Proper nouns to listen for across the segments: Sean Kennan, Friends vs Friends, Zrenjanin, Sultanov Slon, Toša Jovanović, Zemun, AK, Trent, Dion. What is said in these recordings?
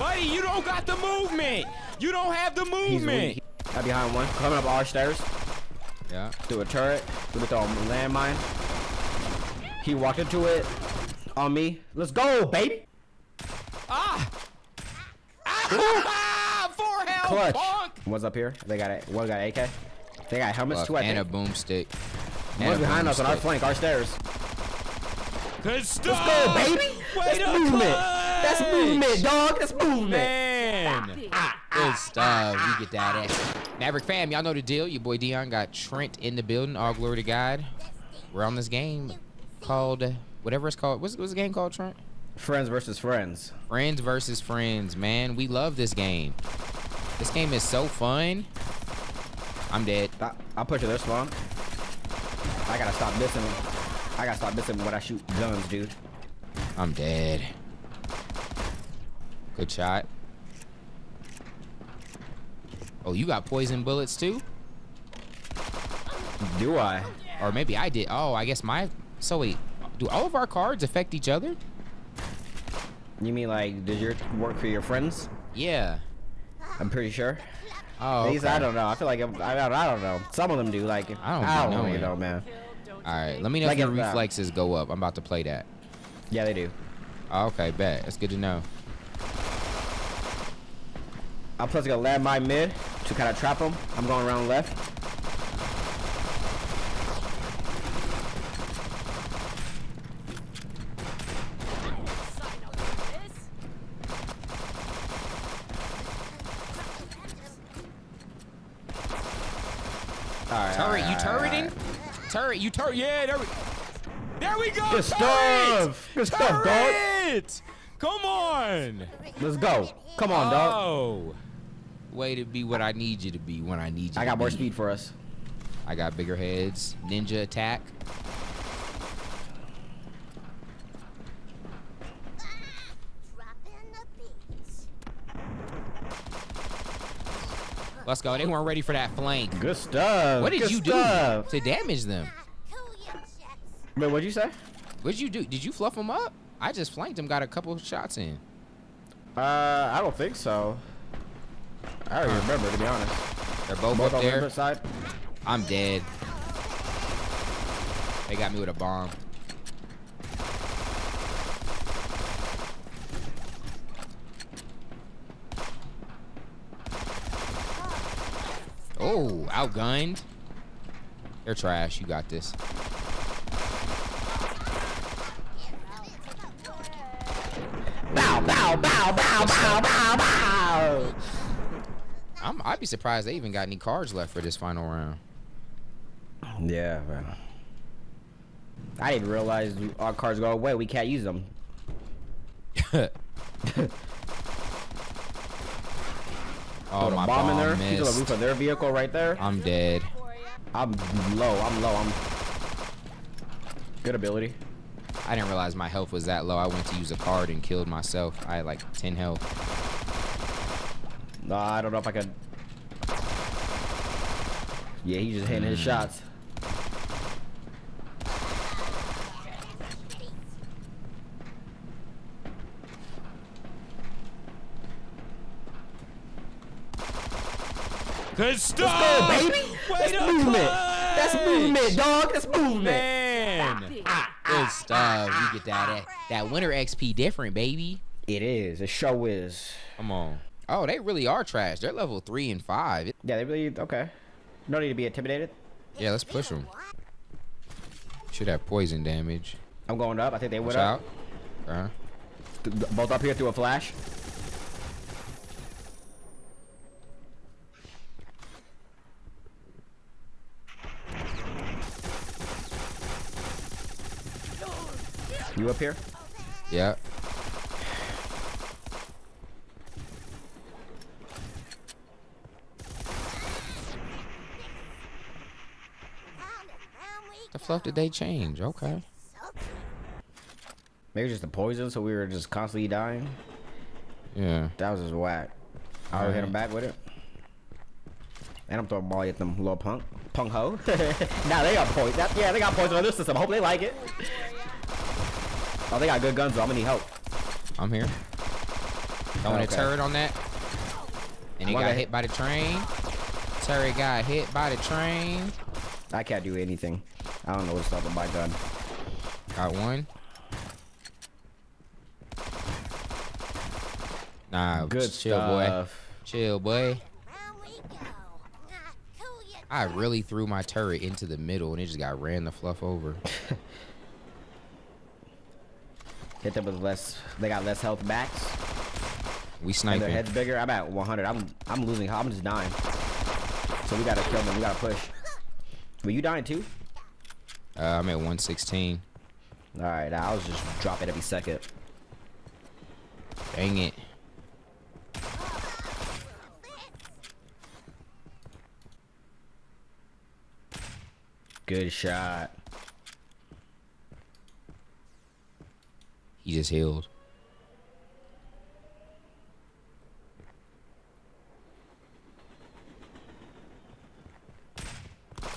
Buddy, you don't got the movement. You don't have the movement. I'm behind one. Coming up our stairs. Yeah. Through a turret. Through a landmine. He walked into it. On me. Let's go, baby. Ah. Ah. Four health. Clutch. Bonk. One's up here. They got it. One got AK. They got helmets too, I think. And a boomstick. One's behind us on our flank. Our stairs. Good stuff. Let's go, baby. That's movement. That's movement, dog. That's movement. Man. Good stuff. You get that ass. Maverick fam, y'all know the deal. Your boy Dion got Trent in the building. All glory to God. We're on this game called whatever it's called. What's the game called, Trent? Friends versus friends. Friends versus friends, man. We love this game. This game is so fun. I'm dead. I'll push it this long. I gotta stop missing. I gotta stop missing when I shoot guns, dude. I'm dead. Good shot. Oh, you got poison bullets too? Do I? Or maybe I did. Oh, I guess my... So wait, do all of our cards affect each other? You mean like, does your work for your friends? Yeah. I'm pretty sure. Oh, okay. These, I don't know. I feel like, I don't know. Some of them do. Like, I don't know, man. All right, let me know like if your reflexes go up. I'm about to play that. Yeah, they do. Okay, bet. That's good to know. I'm plus gonna land my mid to kind of trap him. I'm going around left. All right, you turret. Yeah, there we go. Good stuff. Good stuff, dog. Come on. Let's go. Come on, dog. Way to be what I need you to be when I need you. I got more speed for us. I got bigger heads. Ninja attack. Let's go. They weren't ready for that flank. Good stuff. What did you do to damage them? Man, what'd you say? What'd you do? Did you fluff them up? I just flanked them. Got a couple shots in. I don't think so. I don't even remember, to be honest. They're both up there. Side. I'm dead. They got me with a bomb. Oh, outgunned. They're trash. You got this. Bow, bow, bow, bow, bow, bow, bow. I'd be surprised they even got any cards left for this final round. Yeah, man. I didn't realize our cards go away. We can't use them. Oh, my bomb in there. He's on the roof of their vehicle right there. I'm dead. I'm low. I'm good ability. I didn't realize my health was that low. I went to use a card and killed myself. I had like 10 health. No, I don't know if I could. Yeah, he's just hitting his shots. Good stuff! Let's go, baby! That's movement! That's movement, dog! That's movement! Man! Good stuff. You get that. That winter XP different, baby. It is. It sure is. Come on. Oh, they really are trash. They're level 3 and 5. Yeah, they really, okay. No need to be intimidated. Yeah, let's push them. Should have poison damage. I'm going up. I think they went up. Uh-huh. Both up here through a flash. You up here? Yeah. The fluff did they change? Okay. Maybe just the poison, so we were just constantly dying. Yeah. That was just whack. I hit him back with it. And I'm throwing molly at them, little punk. Punk ho. Now they got poison. Yeah, they got poison on this system. I hope they like it. Oh, they got good guns, so I'm gonna need help. I'm here. Throwing a turret on that. And he got hit by the train. Terry got hit by the train. I can't do anything. I don't know what's up with my gun. Got one. Nah, good chill, stuff. Boy. Chill, boy. I really threw my turret into the middle, and it just got ran the fluff over. Hit them with less. They got less health backs. We sniping. And their head's bigger. I'm at 100. I'm losing. I'm just dying. So we gotta kill them. We gotta push. Were you dying too? I'm at 116. All right, I was just dropping every second. Dang it. Good shot. He just healed.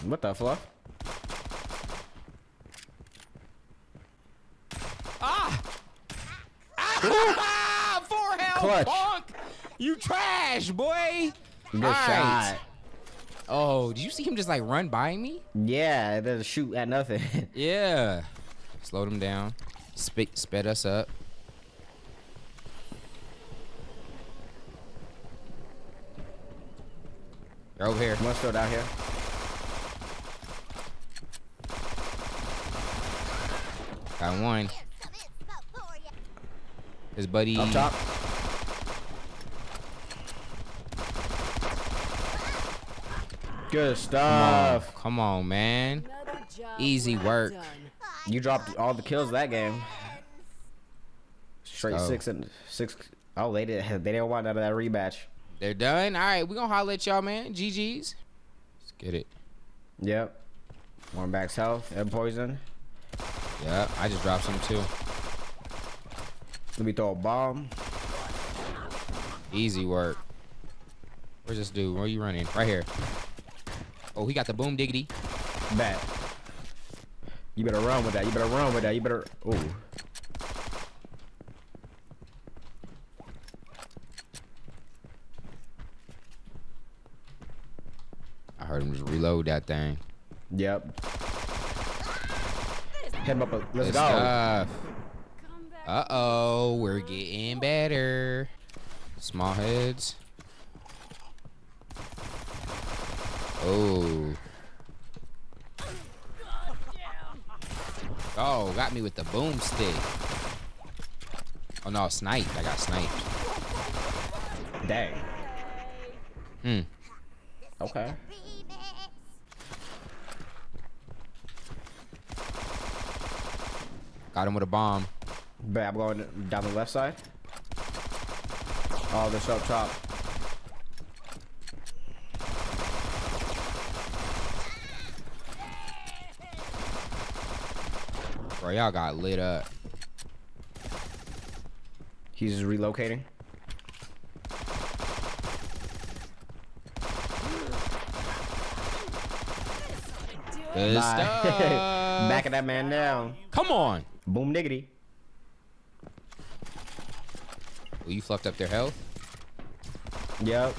What the fluff? Ah! Ah! 4 health, bonk! You trash, boy! Good shot. Oh, did you see him just like run by me? Yeah, it doesn't shoot at nothing. Yeah. Slowed him down. Sped us up. They're over here. Must go down here. Got one. His buddy. Up top. Good stuff. Come on, man. Easy work. You dropped all the kills that game. Straight 6 and 6. Oh, they didn't want none of that rematch. They're done. All right, we gonna holler at y'all, man. GGs. Let's get it. Yep. One back's health and poison. Yep. I just dropped some too. Let me throw a bomb. Easy work. Where's this dude? Where are you running? Right here. Oh, he got the boom diggity. Bad. You better run with that. You better run with that. You better. Ooh. I heard him just reload that thing. Yep. Hit him up. Let's go. Uh-oh. We're getting better. Small heads. Oh. Oh, got me with the boomstick. Oh no, sniped. I got sniped. Dang. Hmm. Okay. Got him with a bomb. But I'm going down the left side. Oh, they're up top. Bro, y'all got lit up. He's relocating. Good stuff. Backing that man down. Come on. Boom diggity. Well, you fucked up their health? Yep.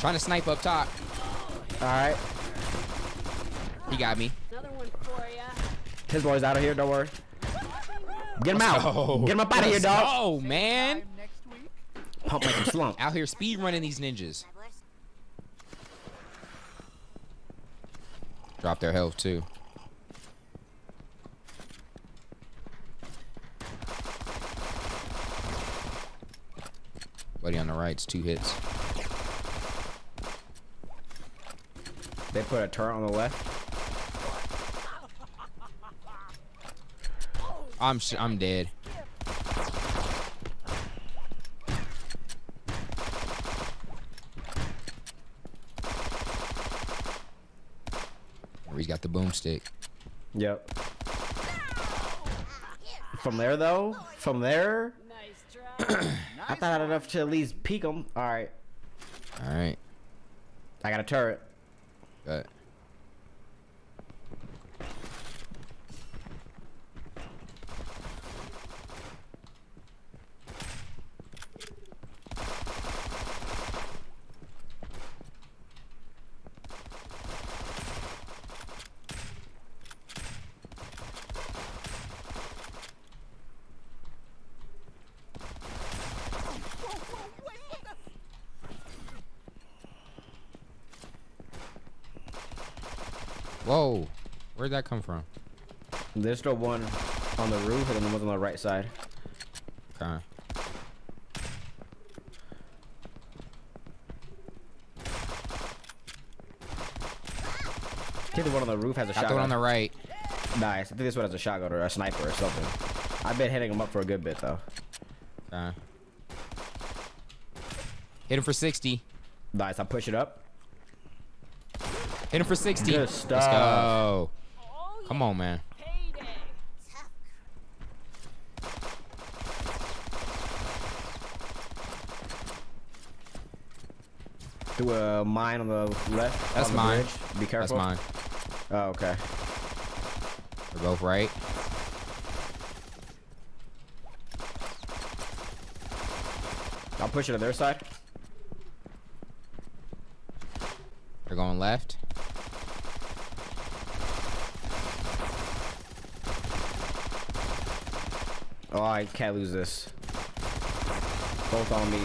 Trying to snipe up top. All right. He got me. Another one for ya. His boy's out of here. Don't worry. Get him out. Get him up out of here, dog. Oh, man. Pump like a slump. Out here speed running these ninjas. Drop their health, too. Buddy on the right's 2 hits. They put a turret on the left. I'm dead. He's got the boomstick. Yep. From there though, from there, I thought I had enough to at least peek him. All right. All right. I got a turret. Got it. Whoa, where'd that come from? There's still one on the roof and then one on the right side. Okay. I think the one on the roof has a shotgun. The one on the right. Nice. I think this one has a shotgun or a sniper or something. I've been hitting him up for a good bit though. Okay. Hit him for 60. Nice. I push it up. Hit him for 60. Let's go. Come on, man. Do a mine on the left. That's mine. Be careful. That's mine. Oh, okay. They're both right. I'll push it to their side. They're going left. Oh, I can't lose this. Both on me.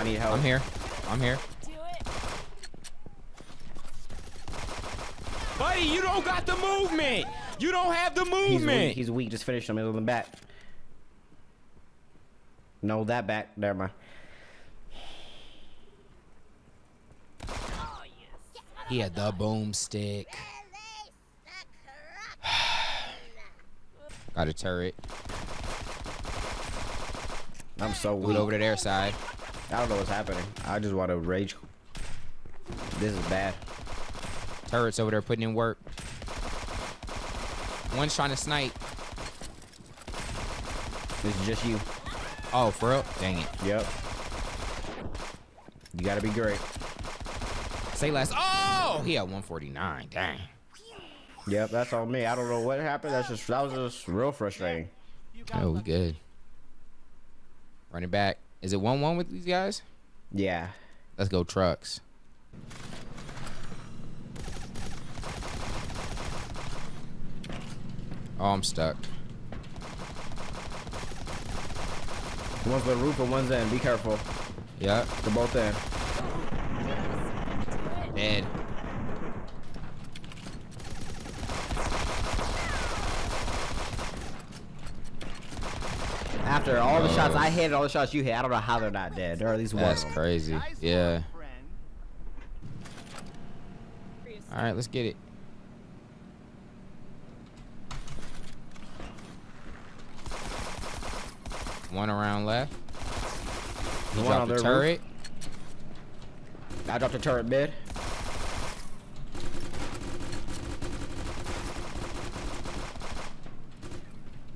I need help. I'm here. I'm here. Do it. Buddy, you don't got the movement. You don't have the movement. He's weak. Just finish him. He's on the back. No, that back. Never mind. He had the boomstick. Got a turret. I'm so weak. Move over to their side. I don't know what's happening. I just want to rage. This is bad. Turrets over there putting in work. One's trying to snipe. This is just you. Oh, for real? Dang it. Yep. You gotta be great. Say less. Oh, he had 149. Dang. Yep, that's on me. I don't know what happened. That was just real frustrating. Oh, we good. Running back. Is it 1-1 with these guys? Yeah. Let's go trucks. Oh, I'm stuck. One's the roof and one's in. Be careful. Yeah. They're both in. Dead. After all the shots I hit and all the shots you hit, I don't know how they're not dead. Or at least one. That's crazy. Yeah. All right, let's get it. One around left. You dropped the turret. I dropped the turret mid.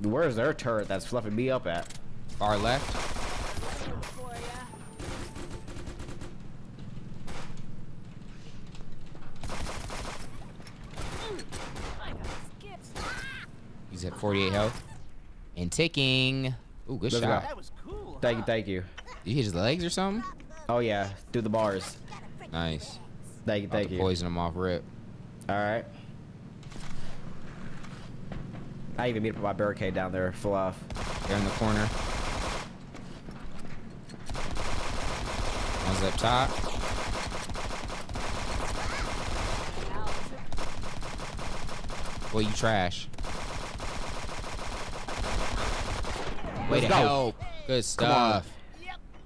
Where's their turret that's fluffing me up at? Our left. He's at 48 health. And ticking. Ooh, good shot. That was cool, huh? Thank you, thank you. Did you hit his legs or something? Oh, yeah. Through the bars. Nice. Thank you, thank you. Poison him off rip. All right. I even beat up my barricade down there, full off. They're in the corner. One's up top. Well, you trash. Way to help. Good stuff.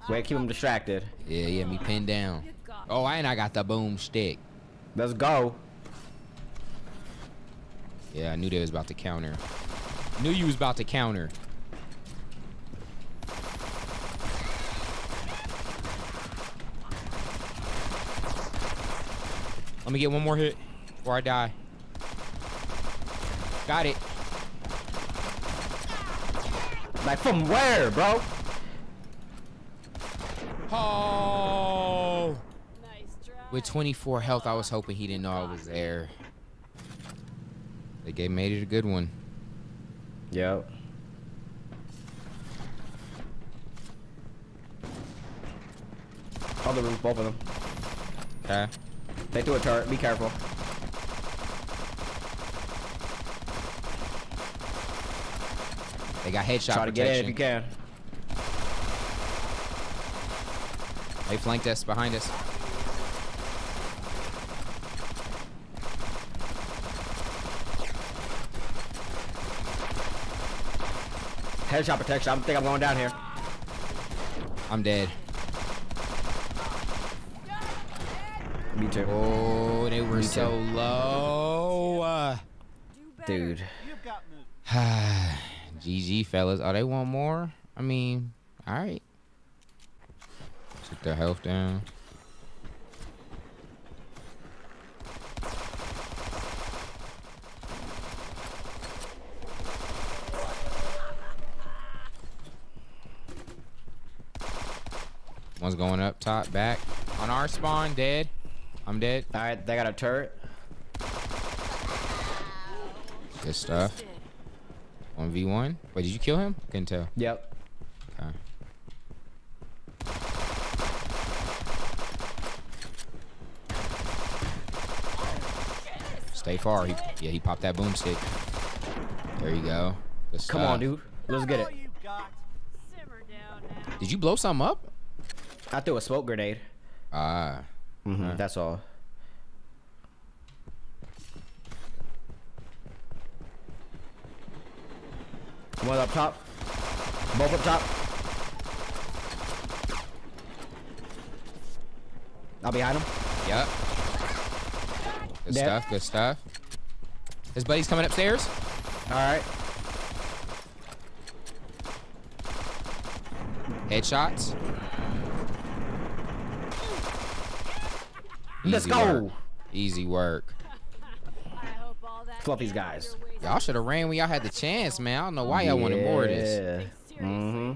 Way to keep him distracted. Yeah, yeah, me pinned down. Oh, and I got the boom stick. Let's go. Yeah, I knew they was about to counter. Knew you was about to counter. Let me get one more hit before I die. Got it. Like from where, bro? Oh. Nice try. With 24 health, I was hoping he didn't know I was there. They made it a good one. Yep. On the roof, both of them. Okay. They threw a turret. Be careful. They got headshot. Try to get in if you can. They flanked us behind us. Headshot protection. I think I'm going down here. I'm dead. Me too. Oh, they were so low. Dude. GG, fellas. Oh, they want more? I mean, all right. Took their health down. One's going up top, back. On our spawn, dead. I'm dead. All right, they got a turret. Good stuff. 1v1. Wait, did you kill him? Couldn't tell. Yep. Okay. Stay far. He popped that boomstick. There you go. Good stuff. Come on, dude. Let's get it. Did you blow something up? I threw a smoke grenade. Ah. Mm-hmm. That's all. One up top. Both up top. I'll behind him. Yep. Good stuff. Good stuff. His buddy's coming upstairs. All right. Headshots. Let's go. Easy work. Fluffy's guys. Y'all should have ran when y'all had the chance, man. I don't know why y'all wanted more of this. Mm-hmm.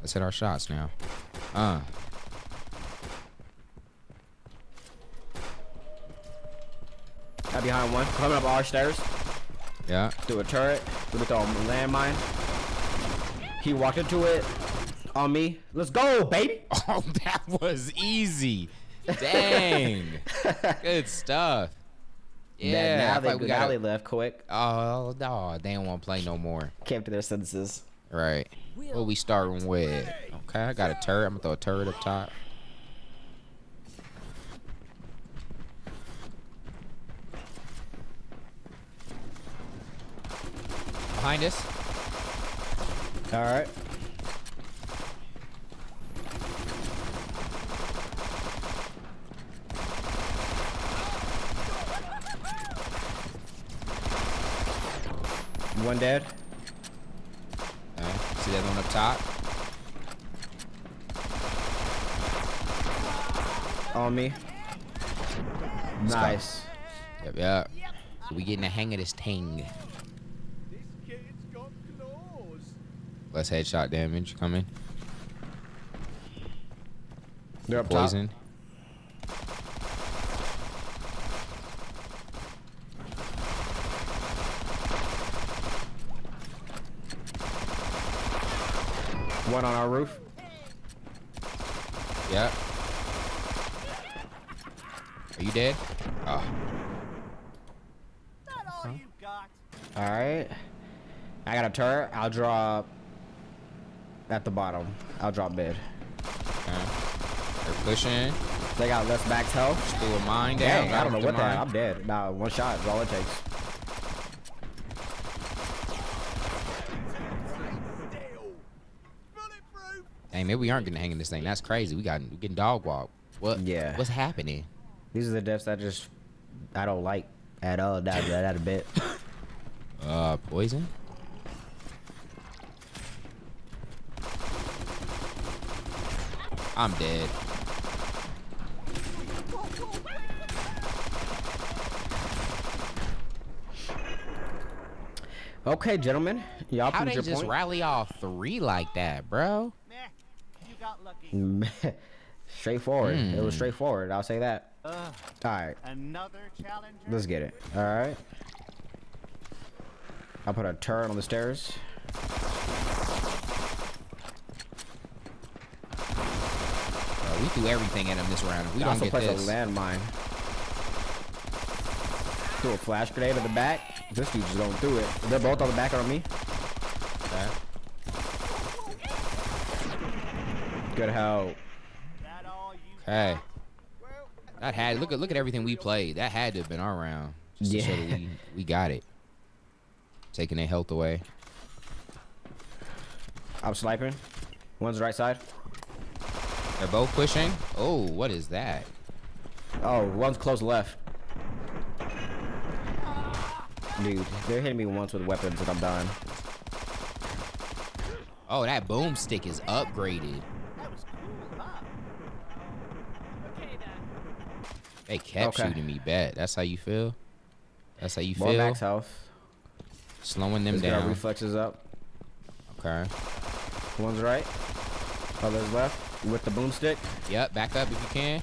Let's hit our shots now. Got behind one. Coming up our stairs. Yeah. Through a turret. Through a landmine. He walked into it. On me. Let's go, baby. Oh, that was easy. Dang. Good stuff. Yeah. Now they left quick. Oh, no. They don't want to play no more. Came to their senses. Right. What are we starting with? Okay, I got a turret. I'm going to throw a turret up top. Behind us. All right. One dead. Alright, see that one up top. On me. Nice. Yep, yep. So we getting the hang of this thing. Less headshot damage coming. They're up poison. Top. One on our roof. Yeah. Are you dead? Oh. All right. I got a turret. I'll drop at the bottom. I'll drop mid. Okay. They're pushing. They got less back health. Just threw a mine down. Dang, I don't know what the hell. I'm dead. Nah, one shot is all it takes. Hey, maybe we aren't getting the hang of this thing. That's crazy. We're getting dog walked. What? Yeah. What's happening? These are the deaths I don't like at all. That a bit. Poison. I'm dead. Okay, gentlemen. Y'all just rally off three like that, bro? lucky. Straightforward. It was straightforward. I'll say that. All right. Another challenger. Let's get it. All right. I'll put a turret on the stairs. Oh, we threw everything at him this round. We don't get this. I also placed a landmine. Threw a flash grenade at the back. This dude just don't do it. They're both on the back on me. Okay. Good help. Hey, that had look at everything we played. That had to have been our round. Just yeah, we got it. Taking their health away. I'm sniping. One's right side. They're both pushing. Oh, what is that? Oh, one's close left. Dude, they're hitting me once with weapons and I'm dying. Oh, that boomstick is upgraded. They kept shooting me back. That's how you feel. That's how you feel. Max health. Slowing them down. Reflexes up. Okay. One's right. Other's left with the boomstick. Yep. Back up if you can.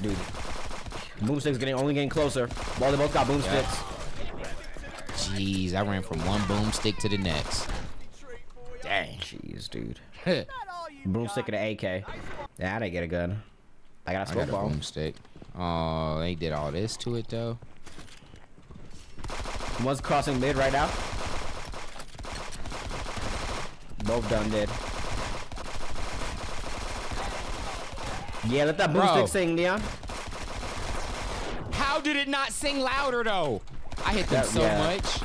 Dude, boomstick's only getting closer. Well, they both got boomsticks. Yep. Jeez, I ran from one boomstick to the next. Dang. Jeez, dude. Boomstick and an AK. Yeah, I didn't get a gun. I got a smoke bomb. Boomstick. Oh, they did all this to it though. One's crossing mid right now. Both done dead. Yeah, let that boomstick sing, Dion. How did it not sing louder though? I hit them so much.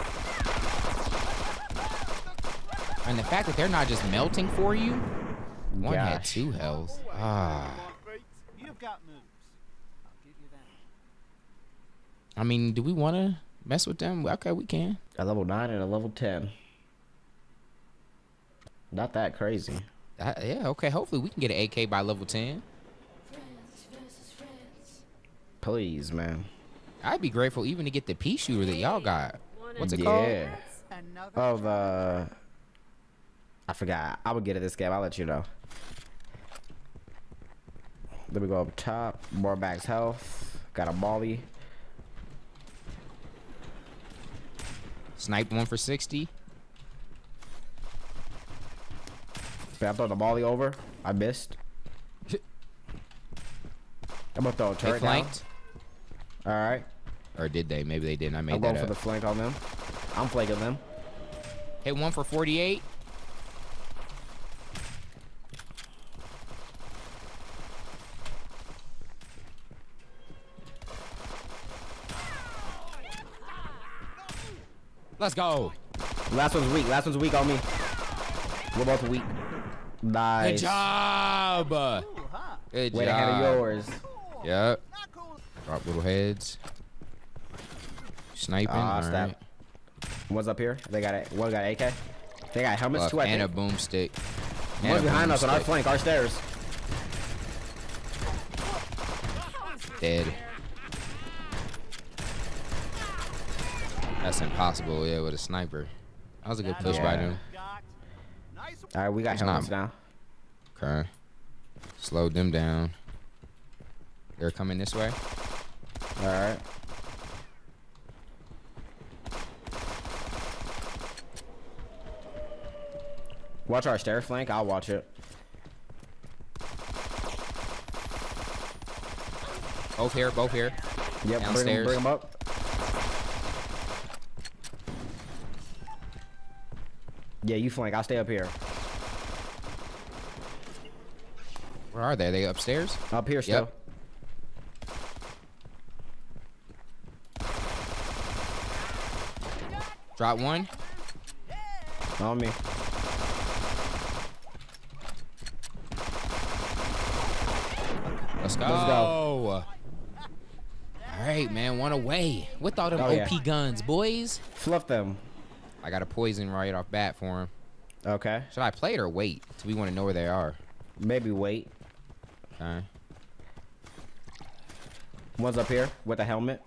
And the fact that they're not just melting for you. One had 2 health. Ah. You've got moves. I'll give you that. I mean, do we want to mess with them? Okay, we can. A level 9 and a level 10. Not that crazy. Yeah, okay. Hopefully we can get an AK by level 10. Friends versus friends. Please, man. I'd be grateful even to get the pea shooter that y'all got. What's it called? Yeah. Oh, the... I forgot. I would get it this game. I'll let you know. Let me go up top. More max health. Got a molly. Sniped one for 60. I throw the molly over. I missed. I'm gonna throw a turret down. All right. Or did they? Maybe they didn't. I made that up. I'm going for the flank on them. I'm flanking them. Hit one for 48. Let's go. Last one's weak. Last one's weak on me. We're both weak. Nice. Good job. Good job. Way ahead of yours. Yep. Drop little heads. Sniping. Right. One's up here. They got it. One got AK. They got helmets too. And a boomstick. One's behind us on our flank. Our stairs. Dead. That's impossible, yeah, with a sniper. That was a good push by them. All right, we got helmets now. Okay. Slowed them down. They're coming this way. All right. Watch our stair flank. I'll watch it. Both here, both here. Yep, downstairs. Bring them up. Yeah, you flank. I'll stay up here. Where are they? Are they upstairs? Up here still. Yep. Drop one. On me. Let's go. All right, man. One away. With all them OP guns, boys. Fluff them. I got a poison right off bat for him. Okay. Should I play it or wait? So we want to know where they are. Maybe wait. Okay. One's up here with a helmet.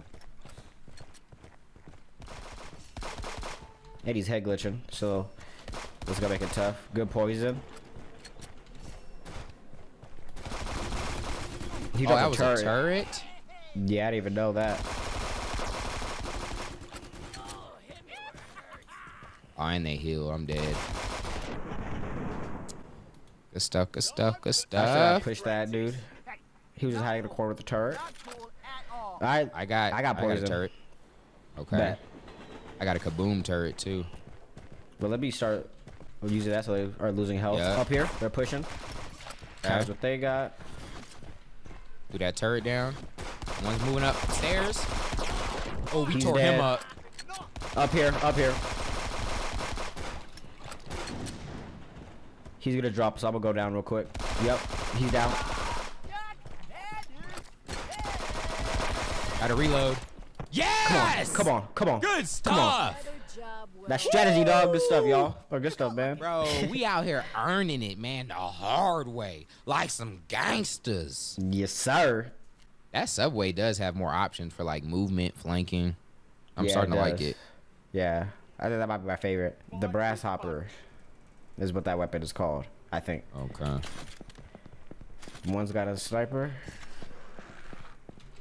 Eddie's head glitching, so Let's go make it tough. Good poison. He dropped that was a turret? Yeah, I didn't even know that. Oh, and they heal. I'm dead. Good stuff, good stuff, good stuff. I pushed that dude. He was just hiding in the corner with the turret. I got poison. I got a turret. Okay. Bet. I got a kaboom turret too. But let me start using that so they are losing health. Yep. Up here, they're pushing. That's what they got. Do that turret down. One's moving up stairs. Oh, we tore him up. Up here, up here. He's gonna drop, so I'm gonna go down real quick. Yep, he's down. Gotta reload. Yes! Come on, come on, come on. Good stuff. Come on. That strategy, dog. Good stuff, y'all. Or good stuff, man. Bro, we out here earning it, man, the hard way, like some gangsters. Yes, sir. That subway does have more options for like movement, flanking. I'm starting to like it. Yeah, I think that might be my favorite. The Grasshopper is what that weapon is called, I think. Okay. One's got a sniper.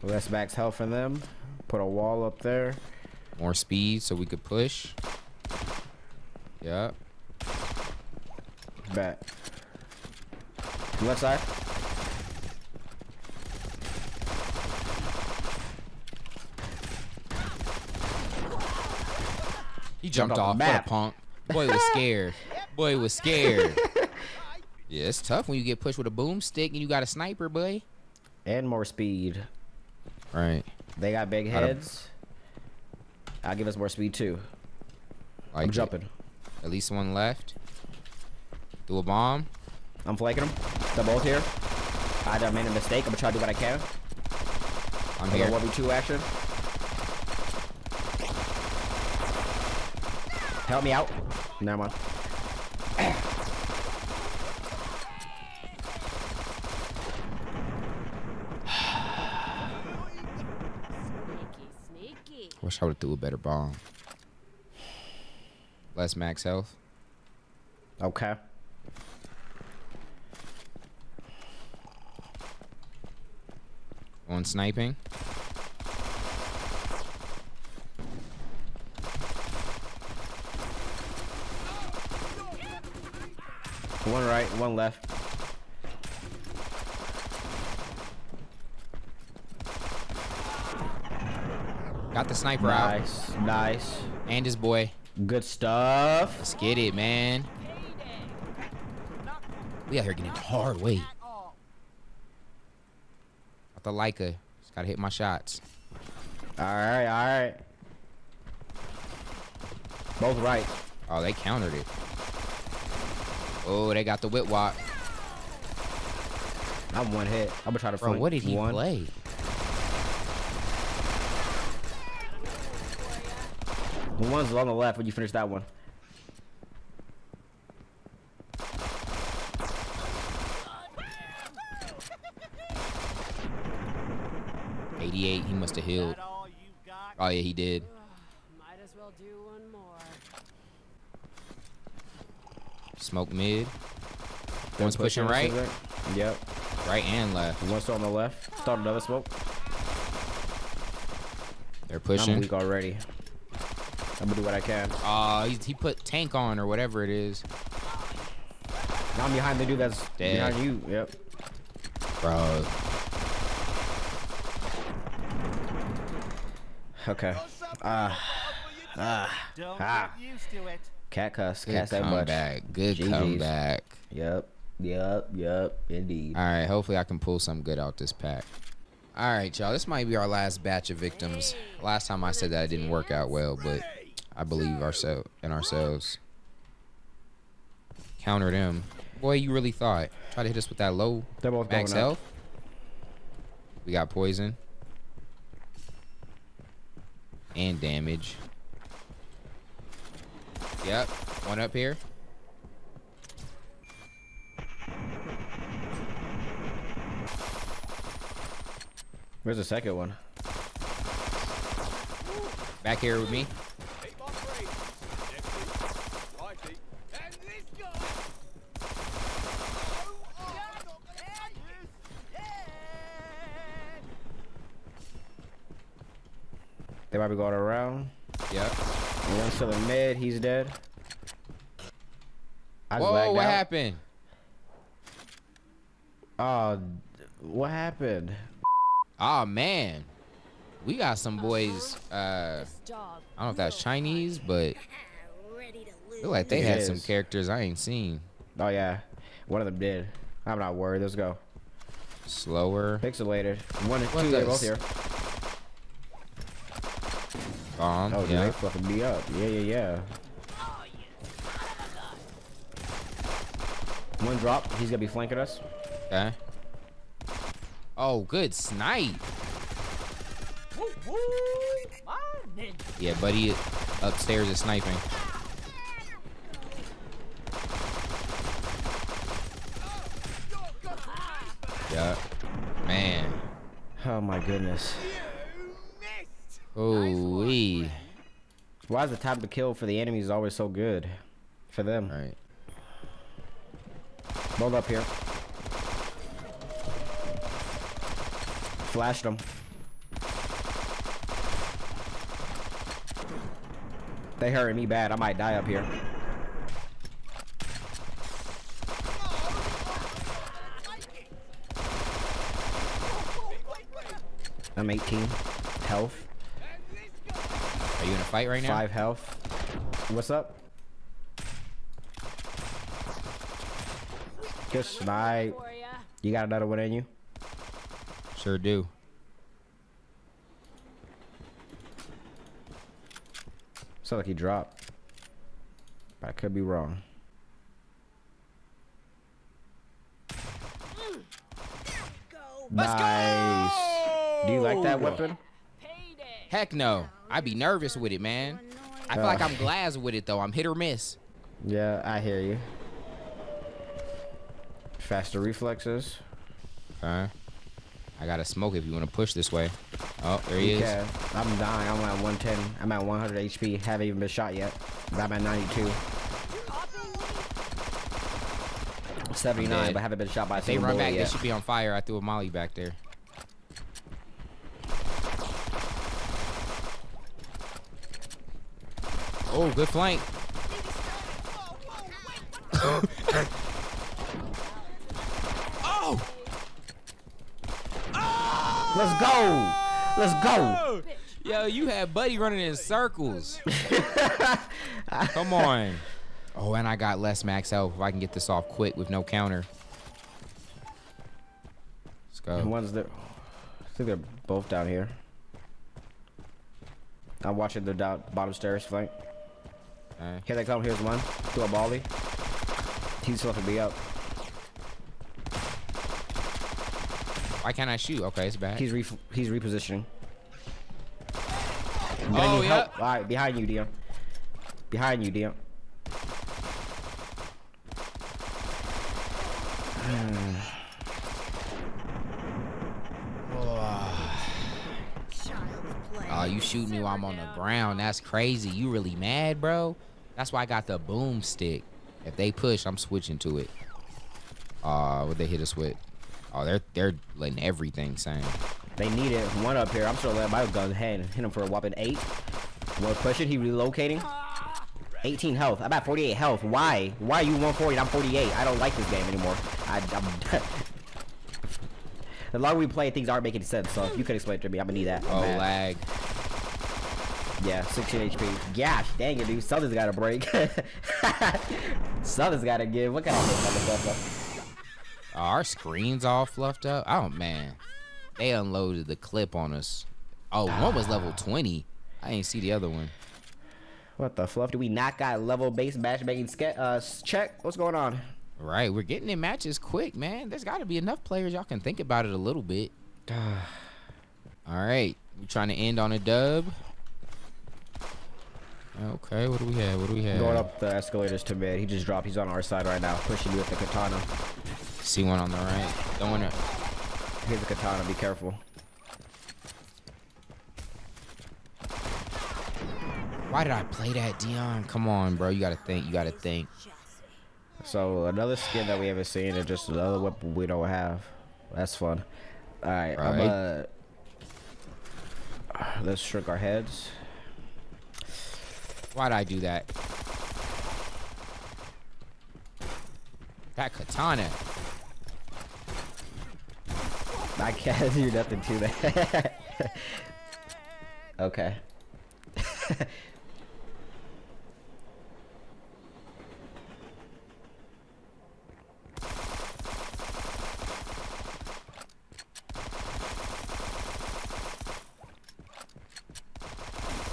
Less max health for them. Put a wall up there. More speed so we could push. Yep. Bet. Left side. He jumped off. What a punk. Boy was scared. Boy was scared. Yeah, it's tough when you get pushed with a boomstick and you got a sniper, boy. And more speed. Right. They got big heads. I'll give us more speed too. Like I'm jumping. At least one left. Do a bomb. I'm flanking them. They're both here. I made a mistake. I'm gonna try to do what I can. I'm here. 1v2 action. Help me out. Never mind. Wish I would have threw a better bomb. Less max health. Okay. One sniping. One right, one left. Got the sniper out. Nice. And his boy. Good stuff. Let's get it, man. We out here getting the hard way. Got the Leica. Just gotta hit my shots. All right, all right. Both right. Oh, they countered it. Oh, they got the whip walk. I'm one hit. I'm gonna try to front. Bro, what did he play? The one's on the left when you finish that one. '88, he must have healed. Oh yeah, he did. Might as well do one more. Smoke mid. One's pushing right. Yep. Right and left. One's on the left. Start another smoke. They're pushing. I'm weak already. I'm gonna do what I can. He put tank on or whatever it is. Now I'm behind the dude that's dead. Behind you. Yep. Bro. Okay. Cat cuss. Cat that much. Good GGs. Comeback. Yep. Yep. Yep. Indeed. All right. Hopefully I can pull some good out this pack. All right, y'all. This might be our last batch of victims. Last time I said that it didn't work out well, but I believe in ourselves. Counter them. Boy, you really thought. Try to hit us with that low max health. We got poison. And damage. Yep. One up here. Where's the second one? Back here with me. They probably got around. Yep. One's still in mid. He's dead. Whoa! What happened? What happened? Oh man, we got some boys. I don't know if that's Chinese, but look like they had some characters I ain't seen. Oh yeah, one of them did. I'm not worried. Let's go. Slower. Pixelated. One and two. They're both here. Bomb. Oh, yeah. They fucking me up. Yeah, yeah, yeah. Oh, yeah. One drop. He's gonna be flanking us. Okay. Oh, good snipe. Yeah, buddy upstairs is sniping. Yeah. Man. Oh, my goodness. Ooh-wee. Why is the time to kill for the enemies always so good? For them. Right. Both up here. Flashed them. They hurting me bad. I might die up here. I'm 18 health. Are you in a fight right now? 5 health. What's up? Good snipe. You got another one in you? Sure do. Sound like he dropped. But I could be wrong. Nice. Do you like that weapon? Heck no. I be nervous with it, man. I feel like I'm glass with it, though. I'm hit or miss. Yeah, I hear you. Faster reflexes. I gotta smoke if you want to push this way. Oh, there he is. I'm dying. I'm at 110. I'm at 100 HP. Haven't even been shot yet. I'm at 92. 79, but haven't been shot by a single bullet yet. They run back. They should be on fire. I threw a molly back there. Oh, good flank. Oh! Oh! Let's go! Let's go! Yo, you had Buddy running in circles. Come on. Oh, and I got less max health if I can get this off quick with no counter. Let's go. One's there. I think they're both down here. I'm watching the bottom stairs flank. Here they come. Here's one. Do a volley. He's looking me up. Why can't I shoot? Okay, it's bad. He's repositioning. Oh, yeah. All right, behind you, Dion. Behind you, Dion. Oh, you shooting me while I'm on the ground. That's crazy. You really mad, bro? That's why I got the boomstick. If they push, I'm switching to it. Would they hit us with? Oh, they're letting everything same. They need it. One up here. I'm still letting my gun hit him for a whopping 8. One question. He relocating. 18 health. I'm at 48 health. Why? Why are you 140 and I'm 48? I don't like this game anymore. I'm the longer we play, things aren't making sense. So if you could explain it to me, I'm gonna need that. Oh, lag. Yeah, 16 HP. Gosh, dang it, dude. Something's gotta break. Something's gotta give. What kind of stuff? Oh, our screen's all fluffed up. Oh man, they unloaded the clip on us. Oh, one was level 20. I ain't see the other one. What the fluff? Do we not got level-based matchmaking check? What's going on? Right, we're getting in matches quick, man. There's got to be enough players. Y'all can think about it a little bit. All right, we trying to end on a dub. Okay, what do we have? What do we have? Going up the escalators to mid. He just dropped. He's on our side right now, pushing you with the katana. See one on the right. Don't want to. Here's the katana. Be careful. Why did I play that, Dion? Come on, bro. You got to think. You got to think. So another skin that we haven't seen and just another weapon we don't have. That's fun. All right. Right. Let's shrink our heads. Why'd I do that? That katana. I can't do nothing to that. Okay.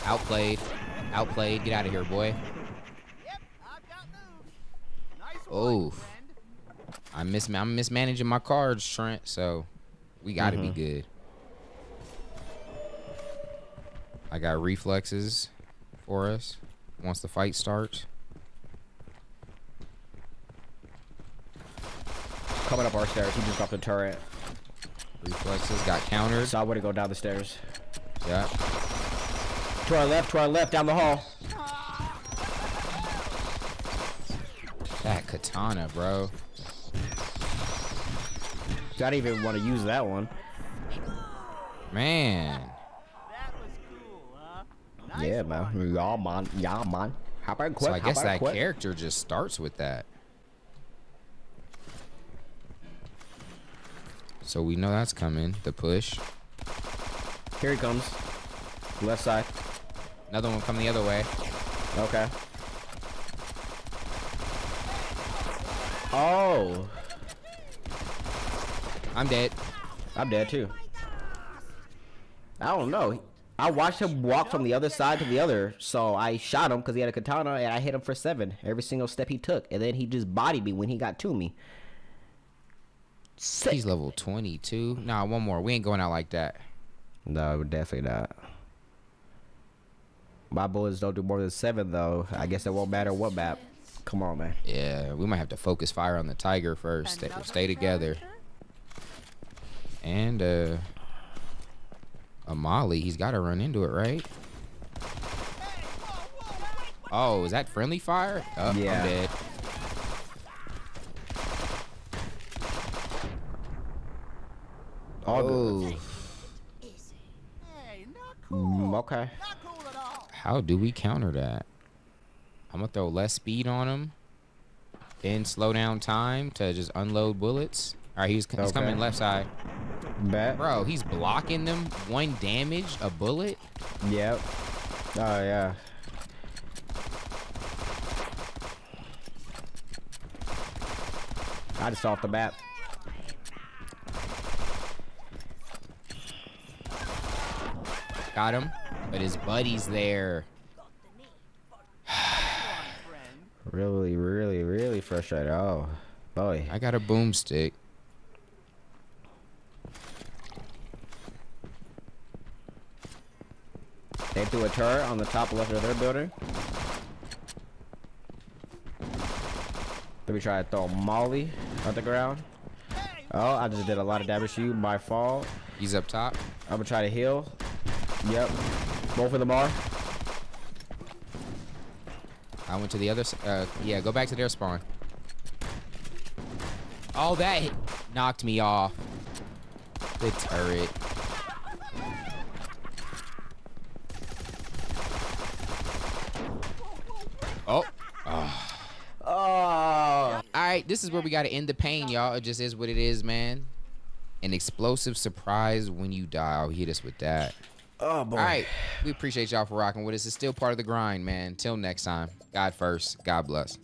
Outplayed. Outplayed. Get out of here, boy. Yep, I've got moves. Nice oh. I'm mismanaging my cards, Trent, so we gotta be good. I got reflexes for us once the fight starts. Coming up our stairs. He just dropped a turret. Reflexes got countered. So I would've go down the stairs. Yeah. To our left, down the hall. That katana, bro. I don't even want to use that one. Man. That was cool, huh? Nice yeah, man. Yeah, man. Yeah, man. How about quit? So I guess that character just starts with that. So we know that's coming. The push. Here he comes. Left side. Another one coming the other way. Okay. Oh. I'm dead. I'm dead too. I don't know. I watched him walk from the other side to the other, so I shot him because he had a katana, and I hit him for 7 every single step he took, and then he just bodied me when he got to me. Sick. He's level 22. Nah, one more. We ain't going out like that. No, definitely not. My bullets don't do more than 7 though. I guess it won't matter what map. Come on, man. Yeah, we might have to focus fire on the tiger first. Stay together. And Amali, he's got to run into it, right? Oh, is that friendly fire? Oh, yeah. I'm dead. Oh. Okay. How do we counter that? I'm gonna throw less speed on him, then slow down time to just unload bullets. All right, he's coming left side. Bet. Bro, he's blocking them. 1 damage, a bullet. Yep. Oh yeah. I just off the map. Got him, but his buddy's there. Really, really, really frustrated. Oh, boy. I got a boomstick. They threw a turret on the top left of their building. Let me try to throw Molly on the ground. Oh, I just did a lot of damage to you. My fault. He's up top. I'm gonna try to heal. Yep. Both of them are. I went to the other yeah, go back to their spawn. Oh, that hit, knocked me off the turret. Oh. Oh. Oh. All right, this is where we got to end the pain, y'all. It just is what it is, man. An explosive surprise when you die. I'll hit us with that. Oh, boy. All right. We appreciate y'all for rocking with us. It's still part of the grind, man. Till next time. God first. God bless.